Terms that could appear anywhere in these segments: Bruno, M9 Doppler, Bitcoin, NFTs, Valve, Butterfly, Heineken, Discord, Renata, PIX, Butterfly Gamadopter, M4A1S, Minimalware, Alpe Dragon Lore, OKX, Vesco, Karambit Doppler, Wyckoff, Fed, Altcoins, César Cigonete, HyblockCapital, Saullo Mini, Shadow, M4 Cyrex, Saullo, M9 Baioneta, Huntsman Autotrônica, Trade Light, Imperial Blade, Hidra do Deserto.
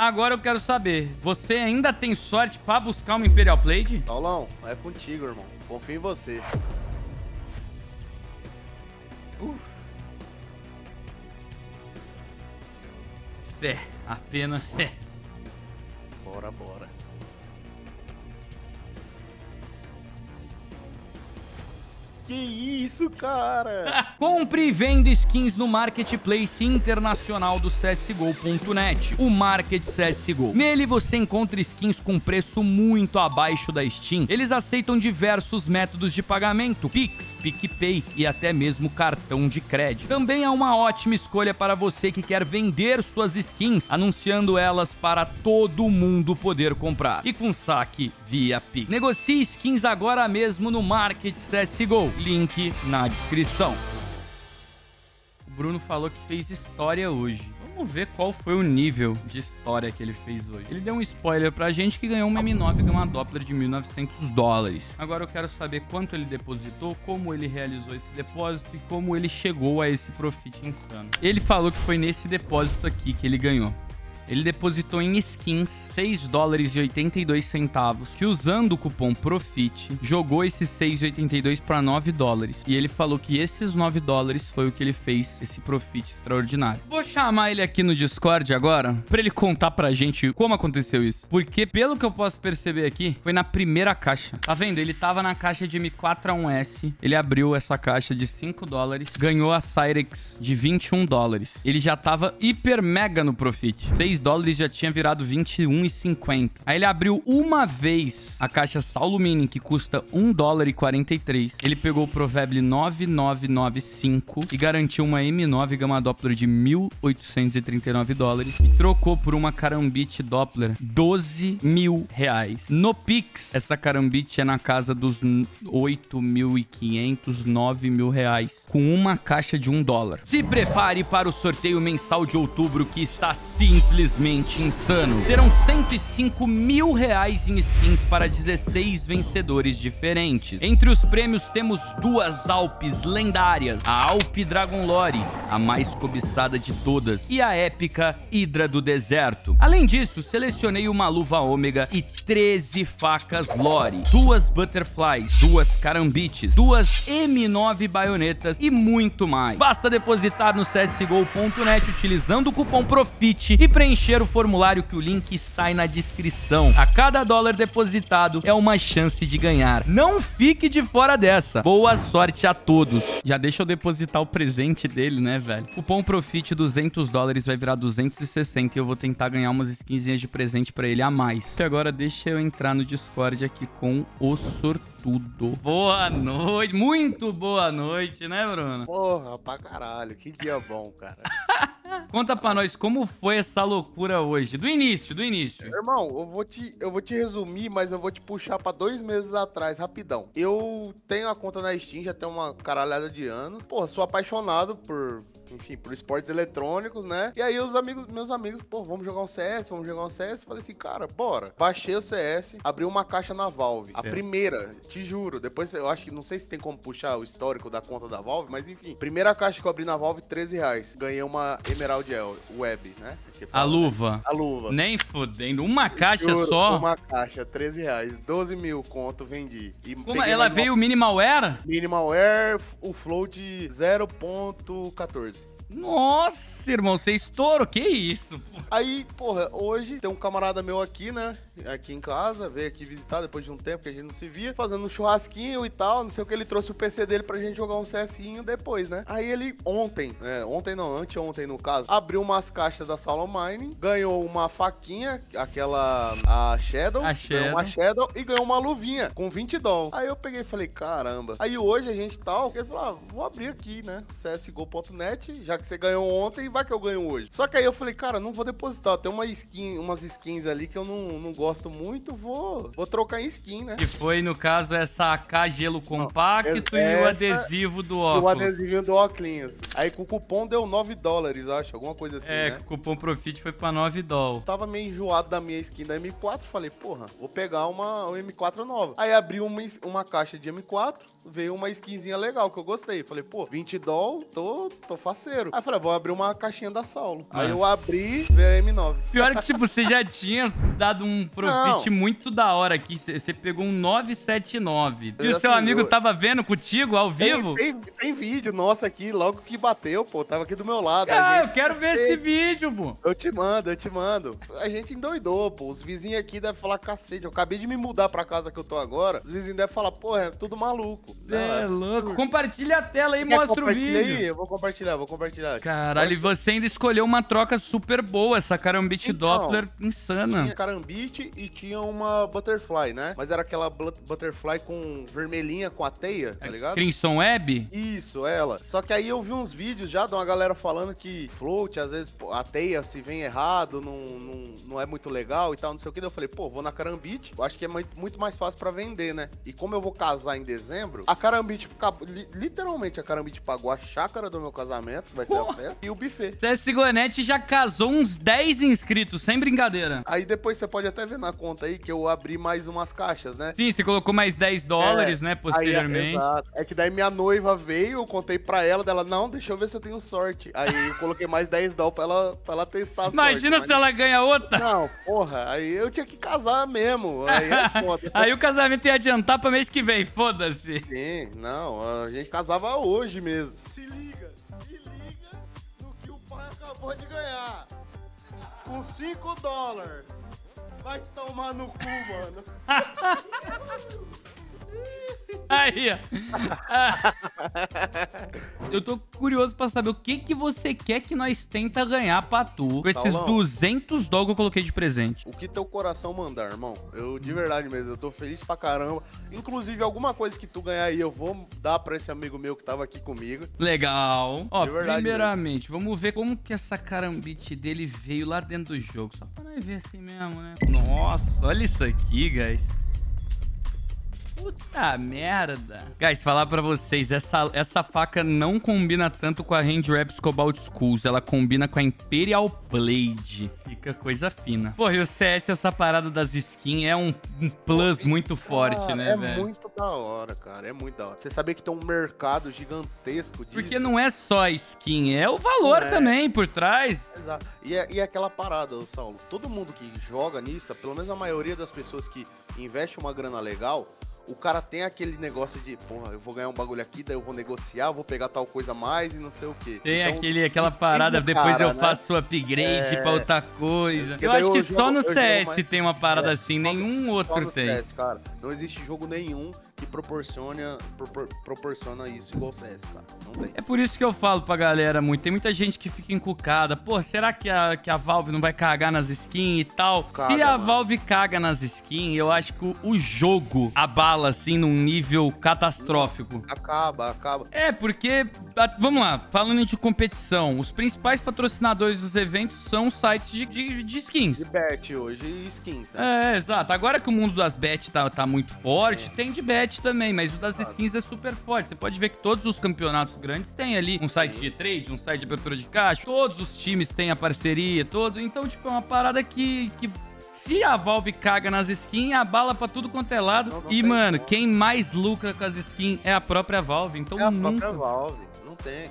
Agora eu quero saber, você ainda tem sorte pra buscar uma Imperial Blade? Saulão, é contigo, irmão. Confio em você. Fé, apenas fé. Bora, bora. Que isso, cara? Compre e venda skins no Marketplace Internacional do CSGO.net, o Market CSGO. Nele você encontra skins com preço muito abaixo da Steam. Eles aceitam diversos métodos de pagamento, PIX, PicPay e até mesmo cartão de crédito. Também é uma ótima escolha para você que quer vender suas skins, anunciando elas para todo mundo poder comprar. E com saque via PIX. Negocie skins agora mesmo no Market CSGO. Link na descrição. O Bruno falou que fez história hoje. Vamos ver qual foi o nível de história que ele fez hoje. Ele deu um spoiler pra gente que ganhou uma M9 e uma Doppler de $1.900. Agora eu quero saber quanto ele depositou, como ele realizou esse depósito e como ele chegou a esse profit insano. Ele falou que foi nesse depósito aqui que ele ganhou. Ele depositou em skins $6,82, que usando o cupom PROFIT, jogou esses 6,82 para $9. E ele falou que esses $9 foi o que ele fez, esse profit extraordinário. Vou chamar ele aqui no Discord agora, para ele contar pra gente como aconteceu isso. Porque, pelo que eu posso perceber aqui, foi na primeira caixa. Tá vendo? Ele tava na caixa de M4A1S, ele abriu essa caixa de $5, ganhou a Cyrex de $21. Ele já tava hiper mega no profit. $6 já tinha virado $21,50. Aí ele abriu uma vez a caixa Saullo Mini, que custa $1,43. Ele pegou o Provable 9995 e garantiu uma M9 Gamadopter de $1.839 e trocou por uma Karambit Doppler R$12.000. No Pix, essa Karambit é na casa dos R$8.500, R$9.000, com uma caixa de $1. Se prepare para o sorteio mensal de outubro, que está simplesmente insano. Serão R$105.000 em skins para 16 vencedores diferentes. Entre os prêmios temos duas Alpes lendárias, a Alpe Dragon Lore, a mais cobiçada de todas, e a épica Hidra do Deserto. Além disso, selecionei uma luva ômega e 13 facas Lore, duas Butterflies, duas Karambites, duas M9 Baionetas e muito mais. Basta depositar no CSGO.net utilizando o cupom PROFIT e preencher o formulário, que o link está aí na descrição. A cada dólar depositado é uma chance de ganhar. Não fique de fora dessa. Boa sorte a todos. Já deixa eu depositar o presente dele, né, velho? Cupom Profit, $200 vai virar 260 e eu vou tentar ganhar umas skinzinhas de presente pra ele a mais. E agora deixa eu entrar no Discord aqui com o sortudo. Boa noite. Muito boa noite, né, Bruno? Porra, pra caralho. Que dia bom, cara. Conta pra nós como foi essa loucura hoje, do início. Irmão, eu vou te resumir, mas eu vou te puxar pra 2 meses atrás, rapidão. Eu tenho a conta na Steam, já tem uma caralhada de anos. Pô, sou apaixonado por esportes eletrônicos, né? E aí meus amigos, pô, vamos jogar um CS. Falei assim, cara, bora. Baixei o CS, abri uma caixa na Valve. A primeira, te juro. Depois, eu acho que, não sei se tem como puxar o histórico da conta da Valve, mas enfim. Primeira caixa que eu abri na Valve, R$13. Ganhei uma Emerald Web, né? A luva. A luva. Nem fodendo. Uma caixa, juro, só? Uma caixa, R$13. 12 mil conto, vendi. E ela veio Minimalware? Minimalware, o flow de 0.14. Nossa, irmão, você estourou, que isso? Aí, porra, hoje tem um camarada meu aqui, né, aqui em casa, veio aqui visitar depois de um tempo que a gente não se via, fazendo um churrasquinho e tal, não sei o que, ele trouxe o PC dele pra gente jogar um CSinho depois, né? Aí ele anteontem no caso, abriu umas caixas da Saullo Mini, ganhou uma faquinha, aquela, a Shadow, e ganhou uma luvinha com $20. Aí eu peguei e falei, caramba. Aí hoje a gente tal, ele falou, ah, vou abrir aqui, né, CSGO.net, já que você ganhou ontem, vai que eu ganho hoje. Só que aí eu falei, cara, não vou depositar. Tem uma skin, umas skins ali que eu não gosto muito, vou trocar em skin, né? Que foi, no caso, essa AK Gelo Compacto e o adesivo do óculos. O adesivo do óculos. Aí com o cupom deu $9, acho, alguma coisa assim, né? É, o cupom Profit foi pra $9. Tava meio enjoado da minha skin da M4, falei, porra, vou pegar uma M4 nova. Aí abri uma caixa de M4, veio uma skinzinha legal que eu gostei. Falei, pô, $20, tô faceiro. dinheiro. Aí eu falei, vou abrir uma caixinha da Saullo. Ah. Aí eu abri, veio a M9. Pior que, tipo, você já tinha dado um profit muito da hora aqui. Você pegou um 979. E o seu amigo tava vendo contigo ao vivo? Tem vídeo nosso aqui, logo que bateu, pô. Tava aqui do meu lado. Ah, eu quero ver esse vídeo, pô. Eu te mando, eu te mando. A gente endoidou, pô. Os vizinhos aqui devem falar, cacete, eu acabei de me mudar pra casa que eu tô agora. Os vizinhos devem falar, porra, é tudo maluco. É louco. Compartilha a tela aí, mostra o vídeo. Aí? Eu vou compartilhar, vou compartilhar. Caralho, e você ainda escolheu uma troca super boa, essa Karambit Doppler insana. Tinha Karambit e tinha uma Butterfly, né? Mas era aquela Butterfly com vermelhinha com a teia, tá ligado? Crimson Web? Isso, ela. Só que aí eu vi uns vídeos já de uma galera falando que float, às vezes a teia se vem errado, não é muito legal e tal, não sei o que. Daí eu falei, pô, vou na Karambit, eu acho que é muito mais fácil pra vender, né? E como eu vou casar em dezembro, a Karambit, literalmente a Karambit pagou a chácara do meu casamento, vai ser a festa, e o buffet. César Cigonete já casou uns 10 inscritos, sem brincadeira. Aí depois você pode até ver na conta aí que eu abri mais umas caixas, né? Sim, você colocou mais 10 dólares, né, posteriormente. Aí, exato. É que daí minha noiva veio, eu contei pra ela, dela, não, deixa eu ver se eu tenho sorte. Aí eu coloquei mais 10 dólares pra ela testar a Imagina se ela ganha outra. Não, porra, aí eu tinha que casar mesmo. Aí, aí o casamento ia adiantar pra mês que vem, foda-se. Sim, não, a gente casava hoje mesmo. Se liga no que o pai acabou de ganhar. Com 5 dólares. Vai tomar no cu, mano. Aí, ó. Eu tô curioso pra saber o que que você quer que nós tenta ganhar pra tu com esses 200 dólares que eu coloquei de presente. O que teu coração mandar, irmão. Eu, de verdade mesmo, eu tô feliz pra caramba. Inclusive, alguma coisa que tu ganhar aí, eu vou dar pra esse amigo meu que tava aqui comigo. Legal. Ó, primeiramente, vamos ver como que essa Karambit dele veio lá dentro do jogo. Só pra nós ver assim mesmo, né? Nossa, olha isso aqui, guys. Puta merda. Guys, falar pra vocês, essa faca não combina tanto com a Hand Raps Cobalt Schools. Ela combina com a Imperial Blade. Fica coisa fina. Porra, e o CS, essa parada das skins é um plus muito forte, né, velho? É muito da hora, cara. É muito da hora. Você sabia que tem um mercado gigantesco disso. Porque não é só a skin, é o valor também por trás. Exato. E é aquela parada, Saullo. Todo mundo que joga nisso, pelo menos a maioria das pessoas que investe uma grana legal... O cara tem aquele negócio de, porra, eu vou ganhar um bagulho aqui, daí eu vou negociar, vou pegar tal coisa a mais e não sei o quê. Tem então, aquela parada, depois cara, eu faço upgrade pra outra coisa. Eu acho que só no CS tem uma parada assim, nenhum outro tem. CS, cara, não existe jogo nenhum que proporciona isso igual o CS, cara. Não tem. É por isso que eu falo pra galera muito. Tem muita gente que fica encucada. Pô, será que a Valve não vai cagar nas skins e tal? Se a Valve caga nas skins, eu acho que o jogo abala, assim, num nível catastrófico. Acaba. É, porque... Vamos lá, falando de competição, os principais patrocinadores dos eventos são sites de skins. De bet hoje e skins, né? É, exato. Agora que o mundo das bet tá muito forte, tem de bet também, mas o das skins é super forte. Você pode ver que todos os campeonatos grandes tem ali um site de trade, um site de abertura de caixa, todos os times têm a parceria, então, tipo, é uma parada que se a Valve caga nas skins, abala pra tudo quanto é lado. E, mano, quem mais lucra com as skins é a própria Valve, então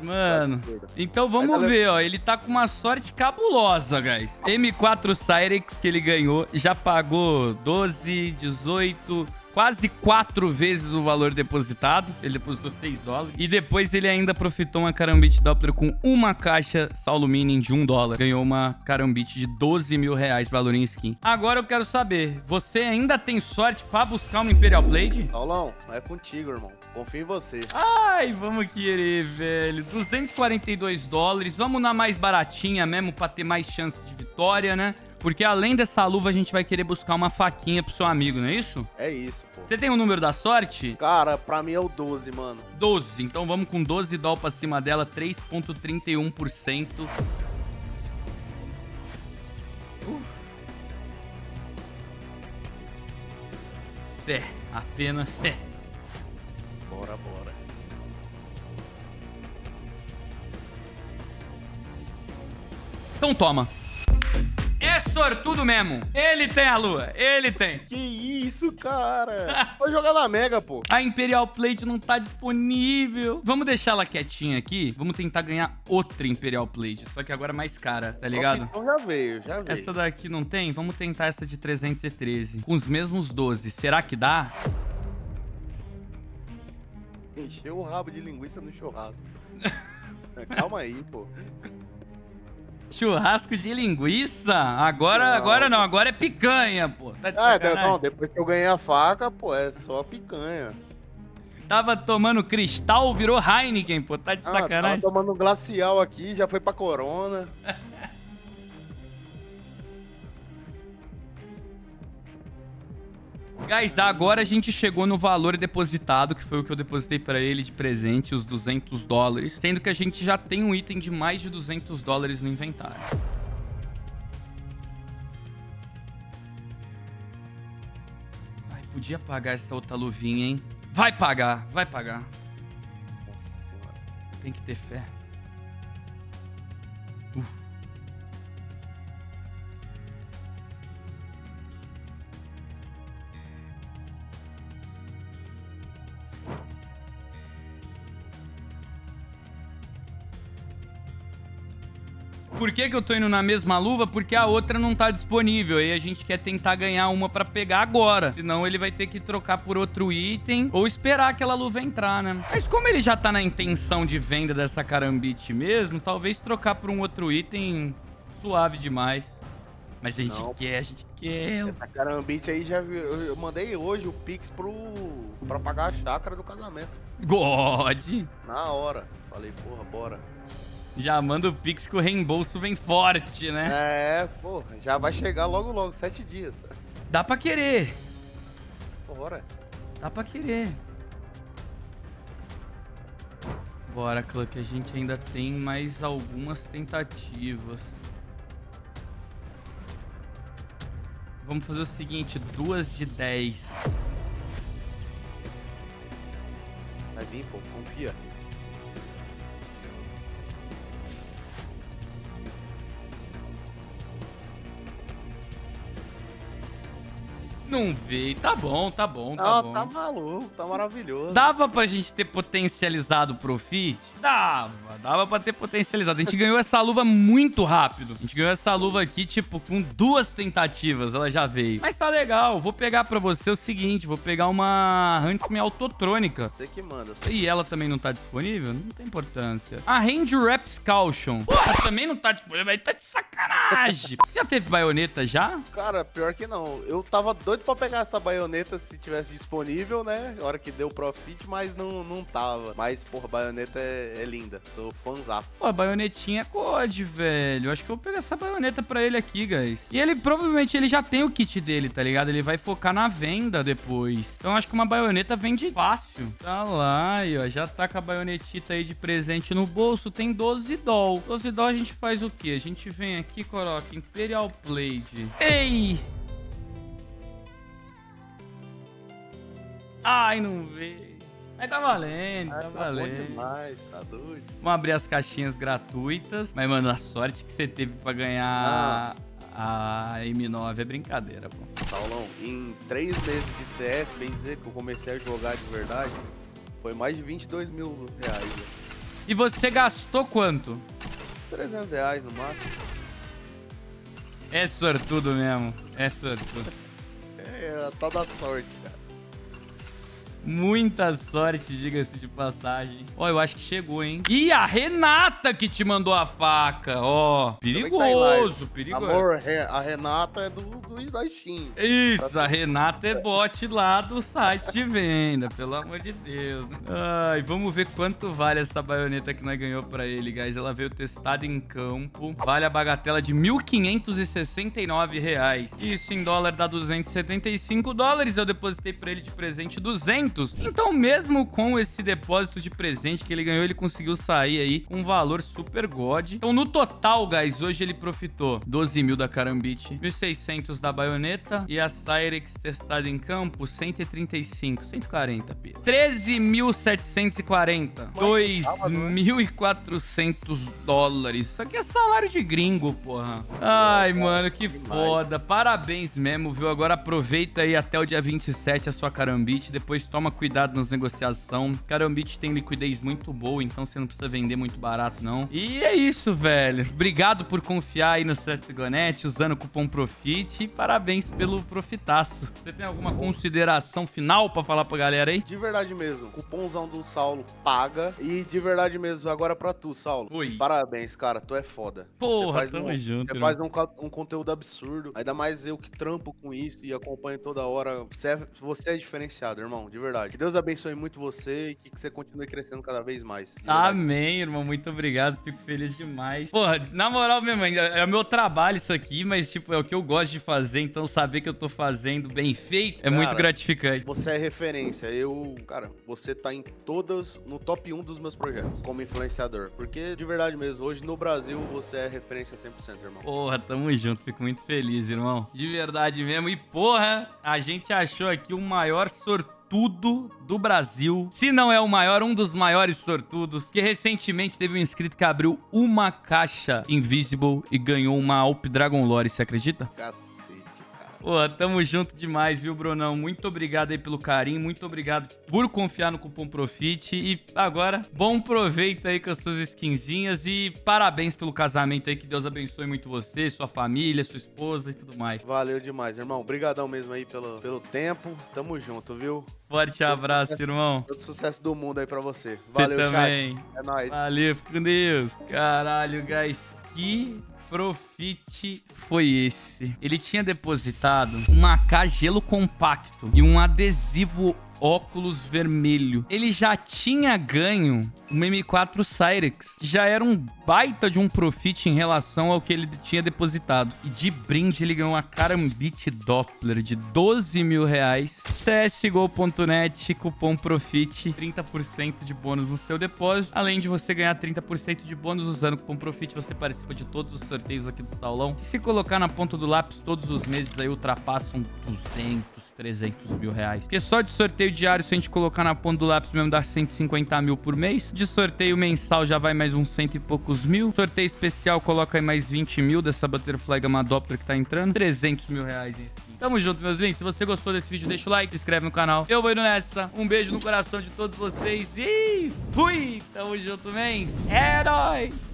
Mano, então vamos ver, ó. Ele tá com uma sorte cabulosa, guys. M4 Cyrex que ele ganhou, já pagou 12, 18... Quase 4 vezes o valor depositado. Ele depositou 6 dólares. E depois ele ainda profitou uma Karambit Doppler com uma caixa Saullo Mini de 1 dólar. Ganhou uma Karambit de 12 mil reais, valor em skin. Agora eu quero saber, você ainda tem sorte pra buscar uma Imperial Blade? Saulão, é contigo, irmão. Confio em você. Ai, vamos querer, velho. 242 dólares. Vamos na mais baratinha mesmo pra ter mais chance de vitória, né? Porque além dessa luva, a gente vai querer buscar uma faquinha pro seu amigo, não é isso? É isso, pô. Você tem o número da sorte? Cara, pra mim é o 12, mano. 12. Então vamos com 12 doll pra cima dela, 3,31%. Fé. Apenas fé. Bora. Então toma. Essa sortudo mesmo. Ele tem a lua, ele tem. Que isso, cara? Vou jogar na Mega, pô. A Imperial Plate não tá disponível. Vamos deixar ela quietinha aqui. Vamos tentar ganhar outra Imperial Plate, só que agora mais cara, tá ligado? Então já veio, já veio. Essa daqui não tem? Vamos tentar essa de 313. Com os mesmos 12. Será que dá? Encheu o rabo de linguiça no churrasco. Calma aí, pô. Churrasco de linguiça? Agora não, agora é picanha, pô. Tá de sacanagem. Não, depois que eu ganhei a faca, pô, é só picanha. Tava tomando cristal, virou Heineken, pô, tá de sacanagem. Tava tomando um glacial aqui, já foi pra Corona. Guys, agora a gente chegou no valor depositado, que foi o que eu depositei pra ele de presente, os $200. Sendo que a gente já tem um item de mais de $200 no inventário. Ai, podia pagar essa outra luvinha, hein? Vai pagar, vai pagar. Nossa senhora. Tem que ter fé. Por que que eu tô indo na mesma luva? Porque a outra não tá disponível. E a gente quer tentar ganhar uma pra pegar agora. Senão ele vai ter que trocar por outro item ou esperar aquela luva entrar, né? Mas como ele já tá na intenção de venda dessa Karambit mesmo, talvez trocar por um outro item suave demais. Mas a gente quer, a gente quer. Essa Karambit aí já... Eu mandei hoje o Pix pra pagar a chácara do casamento. God! Na hora. Falei, porra, bora. Já manda o Pix que o reembolso vem forte, né? É, porra, já vai chegar logo logo, 7 dias. Dá pra querer. Bora. Dá pra querer. Bora, Cluck, a gente ainda tem mais algumas tentativas. Vamos fazer o seguinte, 2 de 10. Vai vir, pô, confia. Não veio. Tá bom, tá bom, tá bom. Tá maluco, tá maravilhoso. Dava pra gente ter potencializado o profit? Dava pra ter potencializado. A gente ganhou essa luva muito rápido. A gente ganhou essa luva aqui, tipo, com 2 tentativas. Ela já veio. Mas tá legal. Vou pegar pra você o seguinte. Vou pegar uma Huntsman Autotrônica. Você que manda. Você e ela também não tá disponível? Não tem importância. A Range Wraps Caution. Porra, também não tá disponível. Aí tá de sacanagem. Já teve baioneta já? Cara, pior que não. Eu tava doido pra pegar essa baioneta se tivesse disponível, né? A hora que deu profit, mas não tava. Mas, porra, baioneta é linda. Sou fãzaço. Pô, a baionetinha é COD, velho. Acho que eu vou pegar essa baioneta pra ele aqui, guys. E ele, provavelmente, ele já tem o kit dele, tá ligado? Ele vai focar na venda depois. Então, acho que uma baioneta vende fácil. Tá lá, e ó, já tá com a baionetita aí de presente no bolso. Tem $12. $12 a gente faz o quê? A gente vem aqui, coloca Imperial Blade. Ei! Ai, não veio. Mas tá valendo, tá valendo. Bom demais, tá doido. Vamos abrir as caixinhas gratuitas. Mas, mano, a sorte que você teve pra ganhar a M9 é brincadeira, pô. Saulão, em 3 meses de CS, bem dizer que eu comecei a jogar de verdade, foi mais de R$22 mil. E você gastou quanto? R$300 no máximo. É sortudo mesmo, é sortudo. É, tá da sorte, cara. Muita sorte, diga-se de passagem. Ó, eu acho que chegou, hein? E a Renata que te mandou a faca, ó. Perigoso, perigoso. Amor, a Renata é da Steam. Isso, a Renata é bot lá do site de venda, pelo amor de Deus. Ai, vamos ver quanto vale essa baioneta que nós ganhou pra ele, guys. Ela veio testada em campo. Vale a bagatela de R$1.569. Isso em dólar dá 275 dólares. Eu depositei pra ele de presente 200. 500. Então mesmo com esse depósito de presente que ele ganhou, ele conseguiu sair aí com um valor super god. Então no total, guys, hoje ele profitou 12 mil da Karambit, 1.600 da Baioneta e a Cyrex testada em campo, 135, 140, pia. 13.740, 2.400 dólares. Isso aqui é salário de gringo, porra. Ai, mano, que foda. Parabéns mesmo, viu? Agora aproveita aí até o dia 27 a sua Karambit, depois toma cuidado nas negociações. Karambit tem liquidez muito boa, então você não precisa vender muito barato, não. E é isso, velho. Obrigado por confiar aí no César Cigonete, usando o cupom PROFIT, e parabéns pelo profitaço. Você tem alguma consideração final pra falar pra galera aí? De verdade mesmo, o cupomzão do Saullo paga, e de verdade mesmo, agora pra tu, Saullo. Oi. Parabéns, cara, tu é foda. Porra, tamo junto. Você faz um conteúdo absurdo, ainda mais eu que trampo com isso e acompanho toda hora. Você é diferenciado, irmão, de verdade. Que Deus abençoe muito você e que você continue crescendo cada vez mais. Amém, irmão, muito obrigado, fico feliz demais. Porra, na moral mesmo, é o meu trabalho isso aqui, mas tipo, é o que eu gosto de fazer, então saber que eu tô fazendo bem feito é, cara, muito gratificante. Você é referência, cara, você tá em todas, no top 1 dos meus projetos, como influenciador, porque de verdade mesmo, hoje no Brasil você é referência 100%, irmão. Porra, tamo junto, fico muito feliz, irmão, de verdade mesmo, e porra, a gente achou aqui o maior sortudo do Brasil, se não é o maior, um dos maiores sortudos, que recentemente teve um inscrito que abriu uma caixa Invisible e ganhou uma Alpe Dragon Lore, você acredita? Pô, tamo junto demais, viu, Brunão? Muito obrigado aí pelo carinho, muito obrigado por confiar no cupom PROFIT. E agora, bom proveito aí com as suas skinzinhas e parabéns pelo casamento aí, que Deus abençoe muito você, sua família, sua esposa e tudo mais. Valeu demais, irmão. Obrigadão mesmo aí pelo tempo. Tamo junto, viu? Forte abraço, irmão. Todo sucesso do mundo aí pra você. Valeu, chat. Você também. É nóis. Valeu, fica com Deus. Caralho, guys, que profit foi esse? Ele tinha depositado um AK Gelo Compacto e um adesivo óculos vermelho. Ele já tinha ganho uma M4 Cyrex. Já era um baita de um profit em relação ao que ele tinha depositado. E de brinde ele ganhou uma Karambit Doppler de 12 mil reais. CSGO.net, cupom PROFIT, 30% de bônus no seu depósito. Além de você ganhar 30% de bônus usando o cupom PROFIT, você participa de todos os sorteios aqui do Saulão. E se colocar na ponta do lápis, todos os meses aí ultrapassam 200, 300 mil reais. Porque só de sorteio diário, se a gente colocar na ponta do lápis mesmo, dá 150 mil por mês. De sorteio mensal já vai mais uns 100 e poucos mil. Sorteio especial coloca aí mais 20 mil dessa Butterfly Gamadopter que tá entrando. 300 mil reais em skin. Tamo junto, meus lindos. Se você gostou desse vídeo, deixa o like, se inscreve no canal. Eu vou indo nessa. Um beijo no coração de todos vocês e fui! Tamo junto, mens. É nóis!